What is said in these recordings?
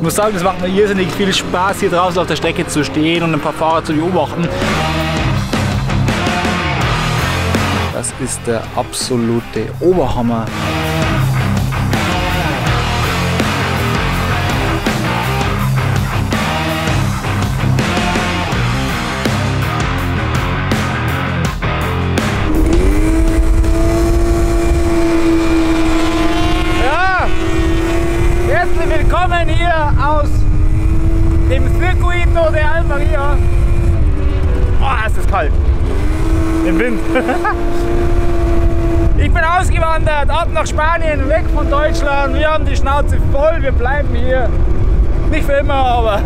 Ich muss sagen, es macht mir irrsinnig viel Spaß, hier draußen auf der Strecke zu stehen und ein paar Fahrer zu beobachten. Das ist der absolute Oberhammer. Ich bin ausgewandert, ab nach Spanien, weg von Deutschland. Wir haben die Schnauze voll, wir bleiben hier. Nicht für immer, aber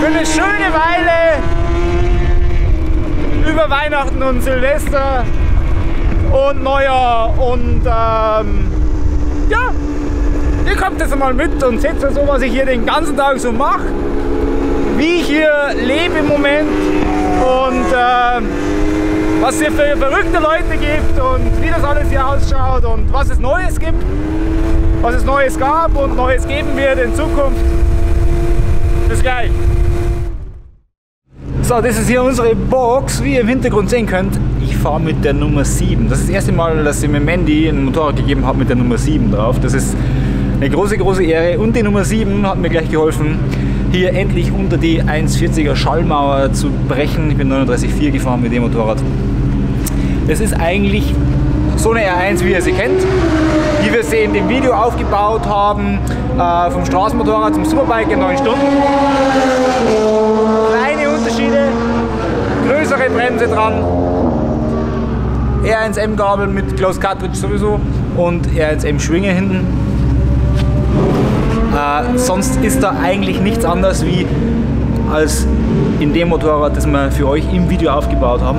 für eine schöne Weile über Weihnachten und Silvester und Neujahr. Und ja, ihr kommt jetzt mal mit und seht so, was ich hier den ganzen Tag so mache, wie ich hier lebe im Moment. Und was es hier für verrückte Leute gibt und wie das alles hier ausschaut und was es Neues gibt, was es Neues gab und Neues geben wird in Zukunft. Bis gleich. So, das ist hier unsere Box, wie ihr im Hintergrund sehen könnt. Ich fahre mit der Nummer 7. Das ist das erste Mal, dass ich mir Mandy ein Motorrad gegeben habe mit der Nummer 7 drauf. Das ist eine große, große Ehre und die Nummer 7 hat mir gleich geholfen, hier endlich unter die 1,40er Schallmauer zu brechen. Ich bin 39,4 gefahren mit dem Motorrad. Es ist eigentlich so eine R1, wie ihr sie kennt, die wir sie in dem Video aufgebaut haben, vom Straßenmotorrad zum Superbike in 9 Stunden. Kleine Unterschiede, größere Bremse dran, R1M-Gabel mit Klaus Cartridge sowieso und R1M-Schwinge hinten. Sonst ist da eigentlich nichts anderes wie als in dem Motorrad, das wir für euch im Video aufgebaut haben.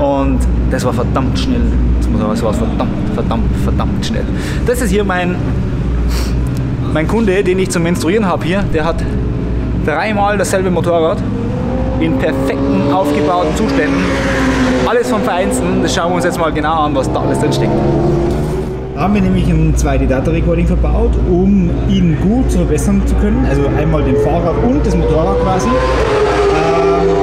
Und das war verdammt schnell. Das Motorrad, das war verdammt schnell. Das ist hier mein Kunde, den ich zum Instruieren habe hier. Der hat dreimal dasselbe Motorrad in perfekten, aufgebauten Zuständen. Alles vom Feinsten. Das schauen wir uns jetzt mal genau an, was da alles drinsteckt. Da haben wir nämlich ein 2D-Data-Recording verbaut, um ihn gut verbessern zu können. Also einmal den Fahrer und das Motorrad quasi.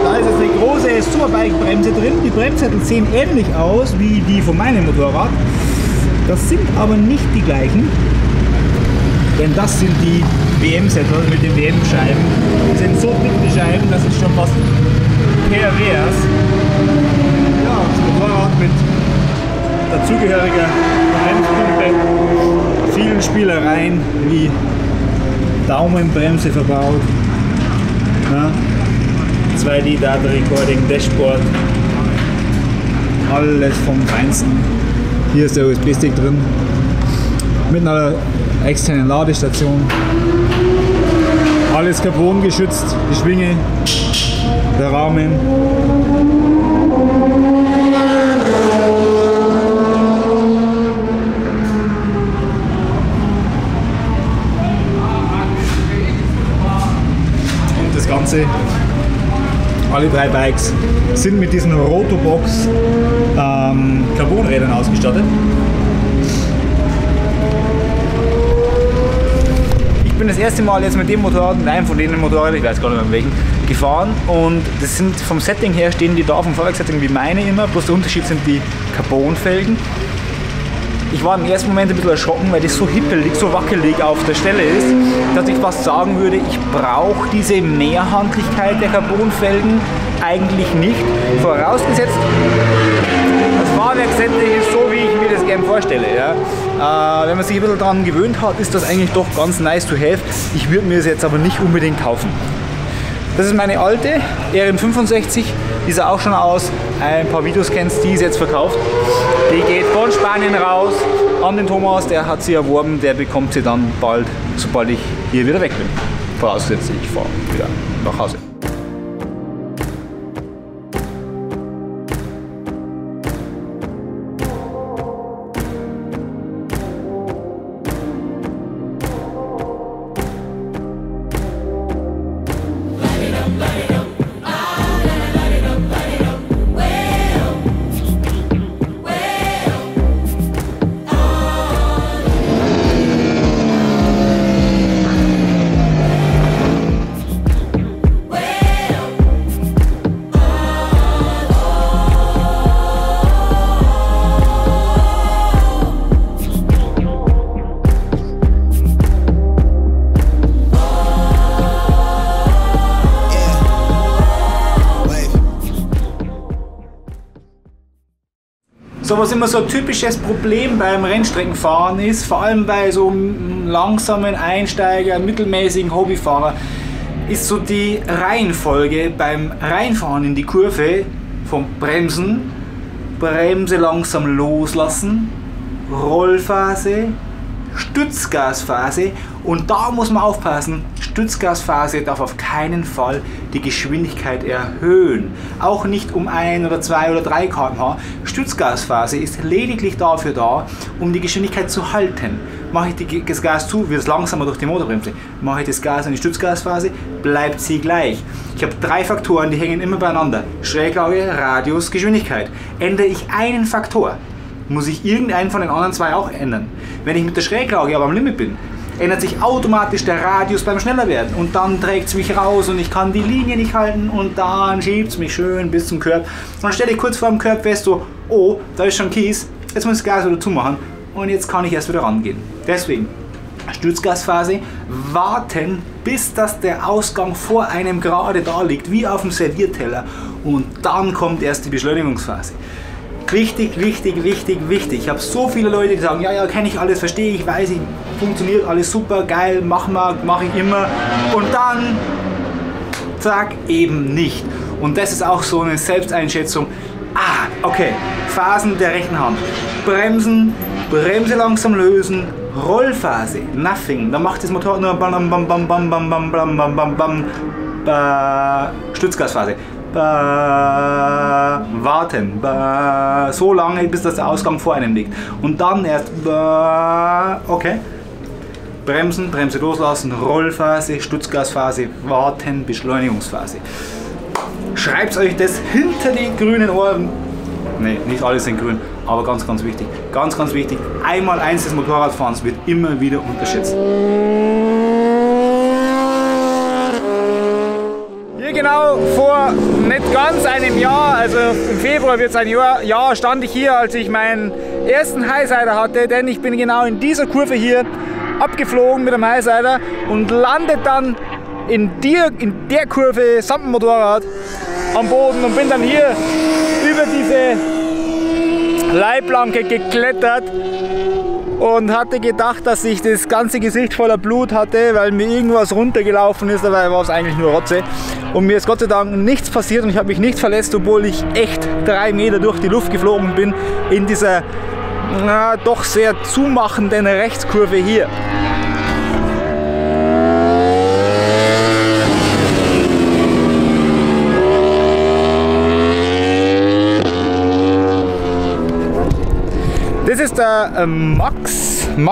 Da ist jetzt eine große Superbike-Bremse drin. Die Bremssättel sehen ähnlich aus wie die von meinem Motorrad. Das sind aber nicht die gleichen, denn das sind die WM-Sättel mit den WM-Scheiben. Die sind so dick, die Scheiben, dass es schon fast pervers. Ja, das Motorrad mit dazugehöriger Bremsbrücke, vielen Spielereien wie Daumenbremse verbaut, ja, 2D Data Recording, Dashboard, alles vom Feinsten. Hier ist der USB-Stick drin mit einer externen Ladestation, alles Carbon geschützt, die Schwinge, der Rahmen. Alle drei Bikes sind mit diesen Rotobox Carbonrädern ausgestattet. Ich bin das erste Mal jetzt mit dem Motorrad, mit einem von denen Motorrädern, ich weiß gar nicht mehr welchen, gefahren und das sind vom Setting her, stehen die da vom Fahrwerkssetting wie meine immer, bloß der Unterschied sind die Carbonfelgen. Ich war im ersten Moment ein bisschen erschrocken, weil das so hippelig, so wackelig auf der Stelle ist, dass ich fast sagen würde, ich brauche diese Mehrhandlichkeit der Carbonfelgen eigentlich nicht. Vorausgesetzt, das Fahrwerkssetting ist so, wie ich mir das gerne vorstelle. Ja. Wenn man sich ein bisschen daran gewöhnt hat, ist das eigentlich doch ganz nice to have. Ich würde mir das jetzt aber nicht unbedingt kaufen. Das ist meine alte RM65, die sah auch schon aus, ein paar Videos kennst, die ist jetzt verkauft. Die geht von Spanien raus an den Thomas, der hat sie erworben, der bekommt sie dann bald, sobald ich hier wieder weg bin. Vorausgesetzt, ich fahre wieder nach Hause. So was immer so ein typisches Problem beim Rennstreckenfahren ist, vor allem bei so langsamen Einsteiger, mittelmäßigen Hobbyfahrer, ist so die Reihenfolge beim Reinfahren in die Kurve vom Bremsen, Bremse langsam loslassen, Rollphase, Stützgasphase, und da muss man aufpassen, Stützgasphase darf auf keinen Fall die Geschwindigkeit erhöhen, auch nicht um 1 oder 2 oder 3 km/h. Stützgasphase ist lediglich dafür da, um die Geschwindigkeit zu halten. Mache ich das Gas zu, wird es langsamer durch die Motorbremse. Mache ich das Gas in die Stützgasphase, bleibt sie gleich. Ich habe 3 Faktoren, die hängen immer beieinander. Schräglage, Radius, Geschwindigkeit. Ändere ich einen Faktor, muss ich irgendeinen von den anderen 2 auch ändern. Wenn ich mit der Schräglage aber am Limit bin, ändert sich automatisch der Radius beim Schnellerwerden und dann trägt es mich raus und ich kann die Linie nicht halten und dann schiebt es mich schön bis zum Curb. Und dann stelle ich kurz vor dem Curb fest, so, oh, da ist schon Kies, jetzt muss ich das Gas wieder zumachen und jetzt kann ich erst wieder rangehen. Deswegen, Stützgasphase, warten, bis dass der Ausgang vor einem gerade da liegt, wie auf dem Servierteller, und dann kommt erst die Beschleunigungsphase. Wichtig, wichtig, wichtig, wichtig. Ich habe so viele Leute, die sagen, ja, ja, kenne ich alles, verstehe ich, weiß ich, funktioniert alles super, geil, mache ich immer. Und dann, zack, eben nicht. Und das ist auch so eine Selbsteinschätzung. Ah, okay, Phasen der rechten Hand. Bremsen, Bremse langsam lösen, Rollphase, nothing. Dann macht das Motorrad nur bam, bam, bam, bam, bam, bam, bam, bam, bam, bam, bam, Stützgasphase. Warten, so lange, bis das der Ausgang vor einem liegt. Und dann erst, okay, bremsen, Bremse loslassen, Rollphase, Stützgasphase, warten, Beschleunigungsphase. Schreibt euch das hinter die grünen Ohren. Ne, nicht alles in grün, aber ganz, ganz wichtig. Ganz, ganz wichtig, einmal eins des Motorradfahrens wird immer wieder unterschätzt. Genau vor nicht ganz einem Jahr, also im Februar wird es ein Jahr, stand ich hier, als ich meinen ersten Highsider hatte, denn ich bin genau in dieser Kurve hier abgeflogen mit dem Highsider und landet dann in der Kurve samt dem Motorrad am Boden und bin dann hier über diese Leitplanke geklettert und hatte gedacht, dass ich das ganze Gesicht voller Blut hatte, weil mir irgendwas runtergelaufen ist, dabei war es eigentlich nur Rotze. Und mir ist Gott sei Dank nichts passiert und ich habe mich nicht verletzt, obwohl ich echt 3 Meter durch die Luft geflogen bin in dieser doch sehr zumachenden Rechtskurve hier. Das ist der Max, ich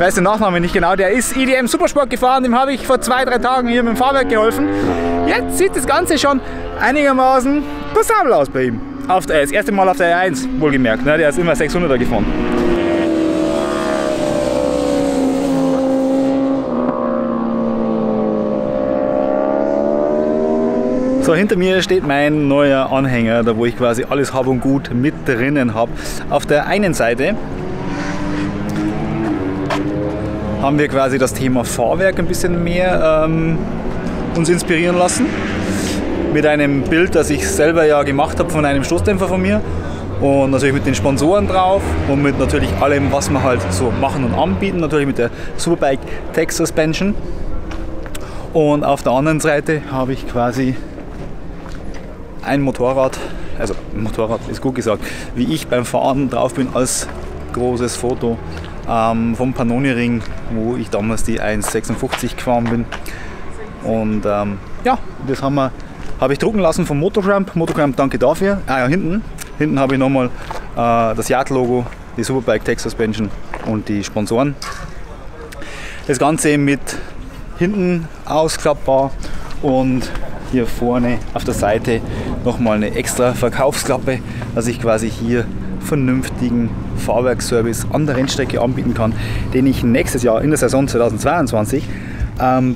weiß den Nachnamen nicht genau, der ist IDM Supersport gefahren, dem habe ich vor 2, 3 Tagen hier mit dem Fahrwerk geholfen. Jetzt sieht das Ganze schon einigermaßen passabel aus bei ihm. Das erste Mal auf der R1, wohlgemerkt, ne? Der ist immer 600er gefahren. So, hinter mir steht mein neuer Anhänger, da wo ich quasi alles Hab und Gut mit drinnen habe. Auf der einen Seite haben wir quasi das Thema Fahrwerk ein bisschen mehr uns inspirieren lassen. Mit einem Bild, das ich selber ja gemacht habe von einem Stoßdämpfer von mir. Und natürlich mit den Sponsoren drauf und mit natürlich allem, was wir halt so machen und anbieten. Natürlich mit der Superbike Tech Suspension. Und auf der anderen Seite habe ich quasi ein Motorrad, also Motorrad ist gut gesagt, wie ich beim Fahren drauf bin als großes Foto vom Pannoni-Ring, wo ich damals die 1,56 gefahren bin. Und ja, das habe ich drucken lassen vom Motocramp. Motocramp, danke dafür. Ah ja, hinten habe ich nochmal das YART-Logo, die Superbike Tech Suspension und die Sponsoren. Das Ganze mit hinten ausklappbar und hier vorne auf der Seite nochmal eine extra Verkaufsklappe, dass ich quasi hier vernünftigen Fahrwerksservice an der Rennstrecke anbieten kann, den ich nächstes Jahr in der Saison 2022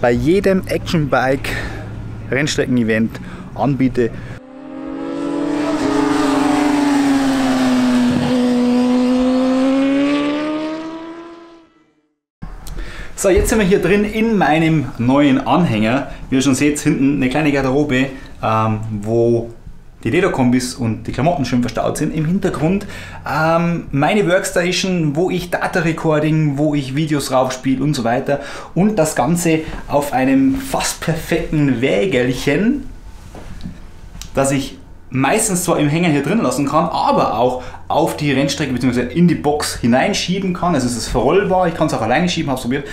bei jedem Actionbike Rennstrecken-Event anbiete. So, jetzt sind wir hier drin in meinem neuen Anhänger. Wie ihr schon seht, hinten eine kleine Garderobe, wo die Lederkombis und die Klamotten schön verstaut sind im Hintergrund. Meine Workstation, wo ich Data Recording, wo ich Videos raufspiele und so weiter. Und das Ganze auf einem fast perfekten Wägelchen, das ich meistens zwar im Hänger hier drin lassen kann, aber auch auf die Rennstrecke bzw. in die Box hineinschieben kann. Also es ist verrollbar, ich kann es auch alleine schieben, habe es probiert.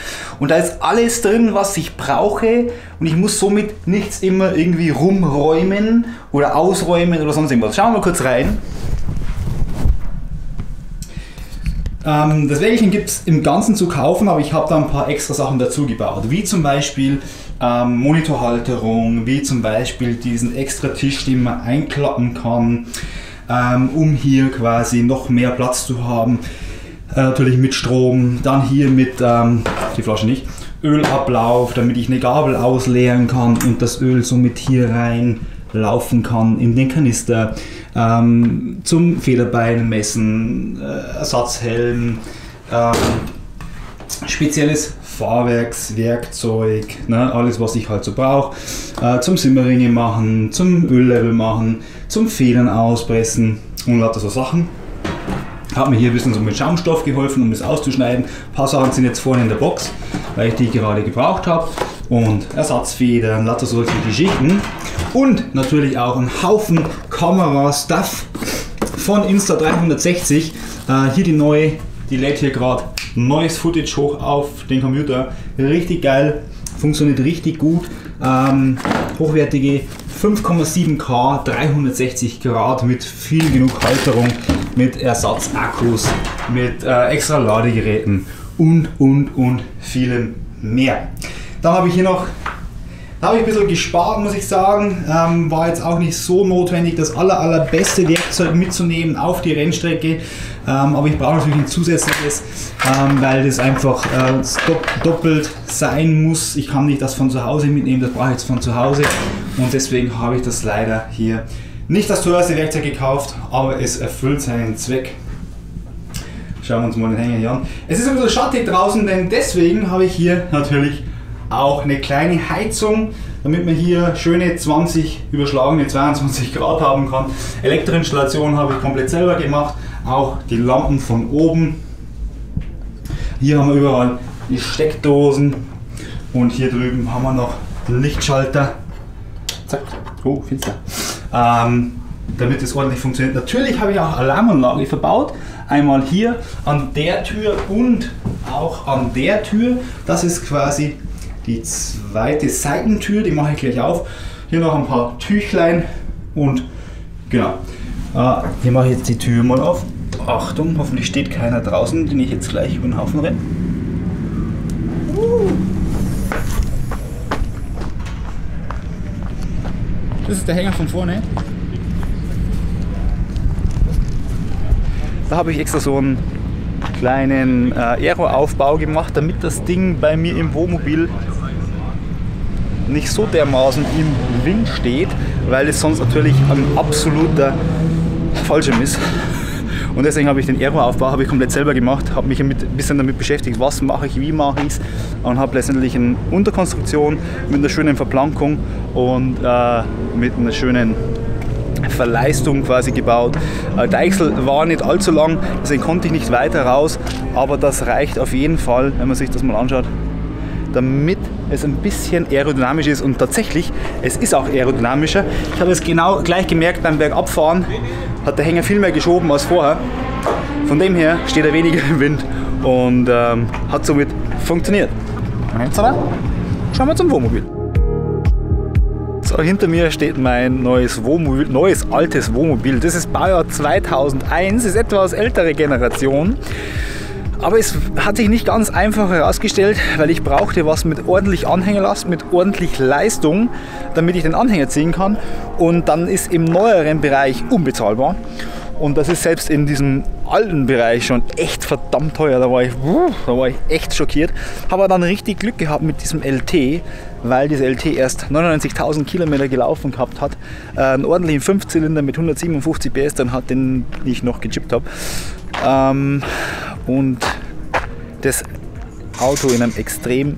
Und da ist alles drin, was ich brauche und ich muss somit nichts immer irgendwie rumräumen oder ausräumen oder sonst irgendwas. Schauen wir mal kurz rein. Das Wägelchen gibt es im Ganzen zu kaufen, aber ich habe da ein paar extra Sachen dazu gebaut, wie zum Beispiel Monitorhalterung, wie zum Beispiel diesen extra Tisch, den man einklappen kann, um hier quasi noch mehr Platz zu haben, natürlich mit Strom, dann hier mit, die Flasche nicht, Ölablauf, damit ich eine Gabel ausleeren kann und das Öl somit hier rein laufen kann in den Kanister, zum Federbein messen, Ersatzhelm, spezielles Fahrwerkswerkzeug, ne, alles was ich halt so brauche, zum Simmerringe machen, zum Öllevel machen, zum Federn auspressen und lauter so Sachen. Habe mir hier ein bisschen so mit Schaumstoff geholfen, um das auszuschneiden. Ein paar Sachen sind jetzt vorne in der Box, weil ich die gerade gebraucht habe. Und Ersatzfedern, lauter solche Geschichten. Und natürlich auch ein Haufen Kamera-Stuff von Insta360. Hier die neue, die lädt hier gerade neues Footage hoch auf den Computer. Richtig geil, funktioniert richtig gut. Hochwertige 5,7K, 360 Grad mit viel genug Halterung, mit Ersatzakkus, mit extra Ladegeräten und vielem mehr. Dann habe ich hier noch, da habe ich ein bisschen gespart, muss ich sagen, war jetzt auch nicht so notwendig, das allerbeste Werkzeug mitzunehmen auf die Rennstrecke, aber ich brauche natürlich ein zusätzliches, weil das einfach doppelt sein muss. Ich kann nicht das von zu Hause mitnehmen, das brauche ich jetzt von zu Hause und deswegen habe ich das leider hier nicht das teuerste Werkzeug gekauft, aber es erfüllt seinen Zweck. Schauen wir uns mal den Hänger hier an. Es ist ein bisschen schattig draußen, denn deswegen habe ich hier natürlich auch eine kleine Heizung, damit man hier schöne 20 überschlagene 22 Grad haben kann. Elektroinstallation habe ich komplett selber gemacht, auch die Lampen von oben. Hier haben wir überall die Steckdosen und hier drüben haben wir noch den Lichtschalter. Zack, oh, finster. Damit es ordentlich funktioniert. Natürlich habe ich auch Alarmanlage verbaut. Einmal hier an der Tür und auch an der Tür. Das ist quasi die zweite Seitentür, die mache ich gleich auf. Hier noch ein paar Tüchlein und genau. Hier mache ich jetzt die Tür mal auf. Achtung, hoffentlich steht keiner draußen, den ich jetzt gleich über den Haufen renne. Das ist der Hänger von vorne. Da habe ich extra so einen kleinen Aero-Aufbau gemacht, damit das Ding bei mir im Wohnmobil nicht so dermaßen im Wind steht, weil es sonst natürlich ein absoluter Fallschirm ist. Und deswegen habe ich den Aero-Aufbau komplett selber gemacht, habe mich ein bisschen damit beschäftigt, was mache ich, wie mache ich es und habe letztendlich eine Unterkonstruktion mit einer schönen Verplankung und mit einer schönen Verleistung quasi gebaut. Der Eichsel war nicht allzu lang, deswegen konnte ich nicht weiter raus, aber das reicht auf jeden Fall, wenn man sich das mal anschaut, damit es ein bisschen aerodynamisch ist und tatsächlich, es ist auch aerodynamischer. Ich habe es genau gleich gemerkt beim Bergabfahren, hat der Hänger viel mehr geschoben als vorher. Von dem her steht er weniger im Wind und hat somit funktioniert. Und jetzt aber schauen wir zum Wohnmobil. So, hinter mir steht mein neues Wohnmobil, neues altes Wohnmobil. Das ist Baujahr 2001, ist etwas ältere Generation. Aber es hat sich nicht ganz einfach herausgestellt, weil ich brauchte was mit ordentlich Anhängerlast, mit ordentlich Leistung, damit ich den Anhänger ziehen kann. Und dann ist im neueren Bereich unbezahlbar. Und das ist selbst in diesem alten Bereich schon echt verdammt teuer. Da war ich echt schockiert. Habe dann richtig Glück gehabt mit diesem LT, weil dieser LT erst 99.000 Kilometer gelaufen gehabt hat. Einen ordentlichen 5-Zylinder mit 157 PS, dann hat den ich noch gechippt habe. Und das Auto in einem extrem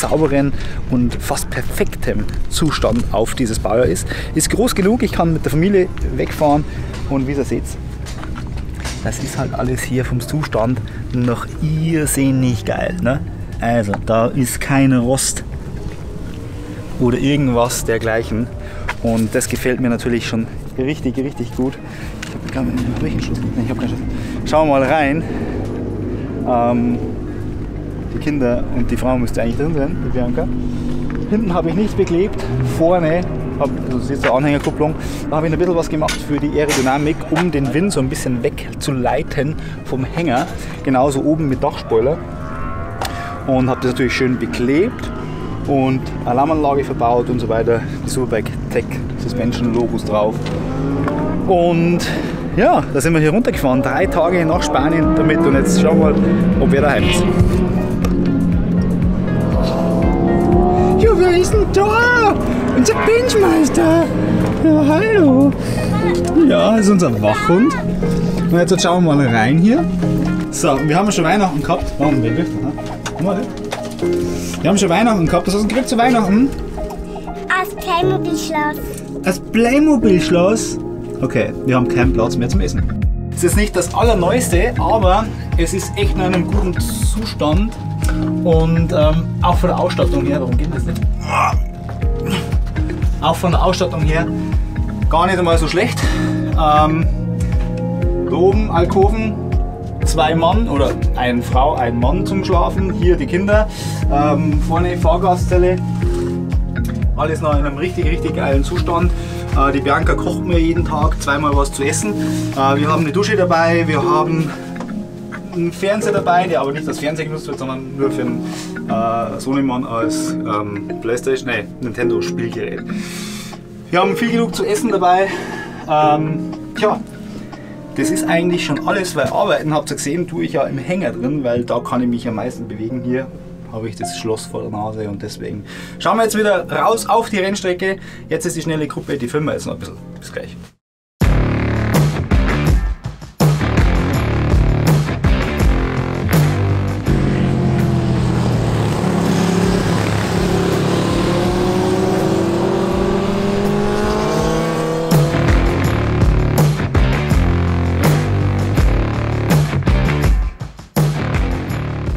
sauberen und fast perfektem Zustand auf dieses Baujahr ist. Ist groß genug, ich kann mit der Familie wegfahren und wie ihr seht, das ist halt alles hier vom Zustand noch irrsinnig geil, ne? Also da ist kein Rost oder irgendwas dergleichen und das gefällt mir natürlich schon richtig, richtig gut. Ich glaube, habe ich einen Schuss? Nein, ich habe keinen Schuss. Schauen wir mal rein. Die Kinder und die Frau müsste eigentlich drin sein, die Bianca. Hinten habe ich nichts beklebt, vorne, also das ist eine Anhängerkupplung, da habe ich ein bisschen was gemacht für die Aerodynamik, um den Wind so ein bisschen wegzuleiten vom Hänger. Genauso oben mit Dachspoiler. Und habe das natürlich schön beklebt und Alarmanlage verbaut und so weiter. Die Superbike Tech Suspension Logos drauf. Und ja, da sind wir hier runtergefahren, 3 Tage nach Spanien damit und jetzt schauen wir mal, ob wir daheim sind. Jo, wer ist denn da? Unser Benchmeister! Ja, hallo! Ja, das ist unser Wachhund. Und jetzt schauen wir mal rein hier. So, wir haben schon Weihnachten gehabt. Warum den Licht? Wir haben schon Weihnachten gehabt. Was hast du gekriegt zu Weihnachten? Als Playmobil-Schloss. Als Playmobil-Schloss? Okay, wir haben keinen Platz mehr zum Essen. Es ist nicht das Allerneueste, aber es ist echt in einem guten Zustand. Und auch von der Ausstattung her, warum geht das nicht? Auch von der Ausstattung her gar nicht einmal so schlecht. Da oben Alkoven, 2 Mann oder eine Frau, ein Mann zum Schlafen. Hier die Kinder, vorne Fahrgastzelle. Alles noch in einem richtig, richtig geilen Zustand. Die Bianca kocht mir jeden Tag 2-mal was zu essen. Wir haben eine Dusche dabei, wir haben einen Fernseher dabei, der aber nicht als Fernseher genutzt wird, sondern nur für den Sohnemann als Playstation, nein, Nintendo-Spielgerät. Wir haben viel genug zu essen dabei. Tja, das ist eigentlich schon alles, weil arbeiten, habt ihr gesehen, tue ich ja im Hänger drin, weil da kann ich mich am meisten bewegen hier. Habe ich das Schloss vor der Nase und deswegen schauen wir jetzt wieder raus auf die Rennstrecke. Jetzt ist die schnelle Gruppe, die filmen wir jetzt noch ein bisschen. Bis gleich.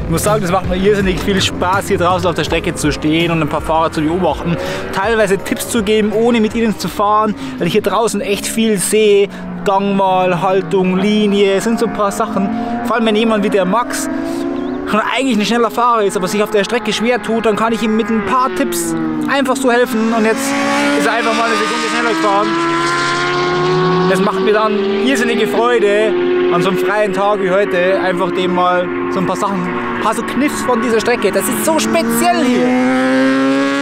Ich muss sagen, das macht mir irrsinnig viel Spaß, hier draußen auf der Strecke zu stehen und ein paar Fahrer zu beobachten. Teilweise Tipps zu geben, ohne mit ihnen zu fahren, weil ich hier draußen echt viel sehe. Gangwahl, Haltung, Linie, sind so ein paar Sachen. Vor allem, wenn jemand wie der Max schon eigentlich ein schneller Fahrer ist, aber sich auf der Strecke schwer tut, dann kann ich ihm mit ein paar Tipps einfach so helfen. Und jetzt ist er einfach mal eine Sekunde schneller gefahren. Das macht mir dann irrsinnige Freude, an so einem freien Tag wie heute einfach dem mal so ein paar Sachen, ein paar so Kniffs von dieser Strecke. Das ist so speziell hier.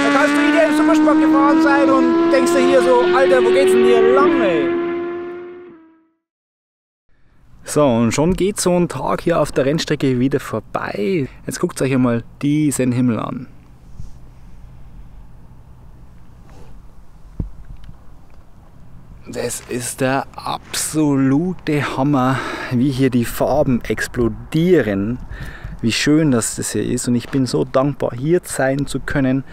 Da kannst du IDM Supersport gefahren sein und denkst dir hier so, Alter, wo geht's denn hier lang, ey? So, und schon geht so ein Tag hier auf der Rennstrecke wieder vorbei. Jetzt guckt euch mal diesen Himmel an. Das ist der absolute Hammer, wie hier die Farben explodieren, wie schön das hier ist und ich bin so dankbar, hier sein zu können,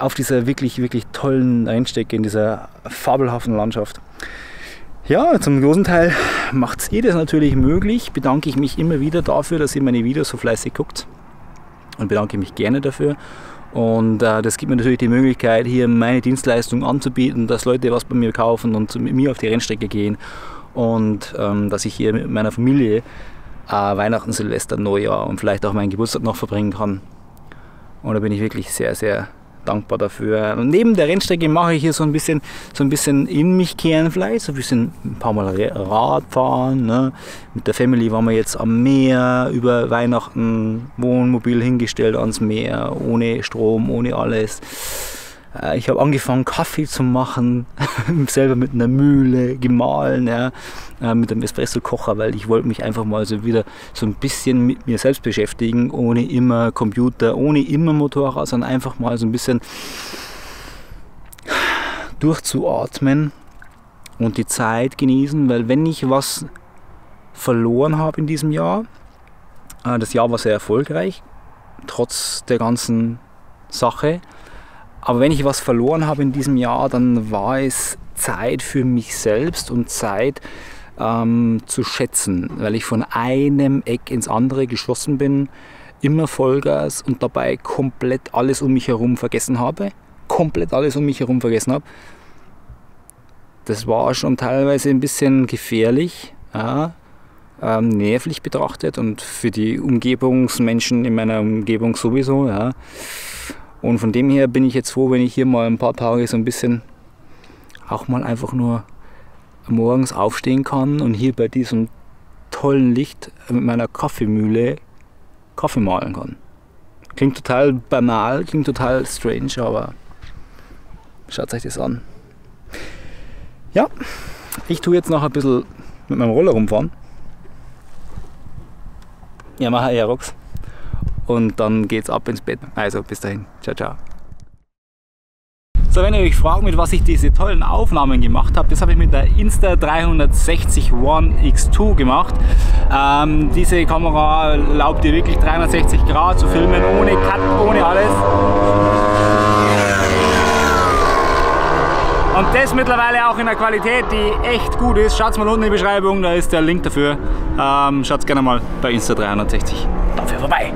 auf dieser wirklich, wirklich tollen Rennstrecke, in dieser fabelhaften Landschaft. Ja, zum großen Teil macht ihr das natürlich möglich, bedanke ich mich immer wieder dafür, dass ihr meine Videos so fleißig guckt und bedanke mich gerne dafür. Und das gibt mir natürlich die Möglichkeit, hier meine Dienstleistung anzubieten, dass Leute was bei mir kaufen und mit mir auf die Rennstrecke gehen. Und dass ich hier mit meiner Familie Weihnachten, Silvester, Neujahr und vielleicht auch meinen Geburtstag noch verbringen kann. Und da bin ich wirklich sehr, sehr dankbar dafür. Und neben der Rennstrecke mache ich hier so ein bisschen in mich kehren vielleicht, so ein bisschen ein paar Mal Radfahren, ne? Mit der Family waren wir jetzt am Meer, über Weihnachten Wohnmobil hingestellt ans Meer, ohne Strom, ohne alles. Ich habe angefangen Kaffee zu machen, selber mit einer Mühle gemahlen, ja, mit einem Espresso-Kocher, weil ich wollte mich einfach mal so wieder so ein bisschen mit mir selbst beschäftigen, ohne immer Computer, ohne immer Motorrad, sondern einfach mal so ein bisschen durchzuatmen und die Zeit genießen, weil wenn ich was verloren habe in diesem Jahr, das Jahr war sehr erfolgreich, trotz der ganzen Sache. Aber wenn ich was verloren habe in diesem Jahr, dann war es Zeit für mich selbst und Zeit zu schätzen, weil ich von einem Eck ins andere geschossen bin, immer Vollgas und dabei komplett alles um mich herum vergessen habe. Das war schon teilweise ein bisschen gefährlich, ja, nervlich betrachtet und für die Umgebungsmenschen in meiner Umgebung sowieso. Ja. Und von dem her bin ich jetzt froh, wenn ich hier mal ein paar Tage so ein bisschen auch mal einfach nur morgens aufstehen kann und hier bei diesem tollen Licht mit meiner Kaffeemühle Kaffee mahlen kann. Klingt total banal, klingt total strange, aber schaut euch das an. Ja, ich tue jetzt noch ein bisschen mit meinem Roller rumfahren. Yamaha Aerox. Und dann geht's ab ins Bett. Also bis dahin. Ciao, ciao. So, wenn ihr euch fragt, mit was ich diese tollen Aufnahmen gemacht habe, das habe ich mit der Insta360 ONE X2 gemacht. Diese Kamera erlaubt dir wirklich 360 Grad zu filmen, ohne Cut, ohne alles. Und das mittlerweile auch in einer Qualität, die echt gut ist. Schaut mal unten in die Beschreibung, da ist der Link dafür. Schaut gerne mal bei Insta360 dafür vorbei.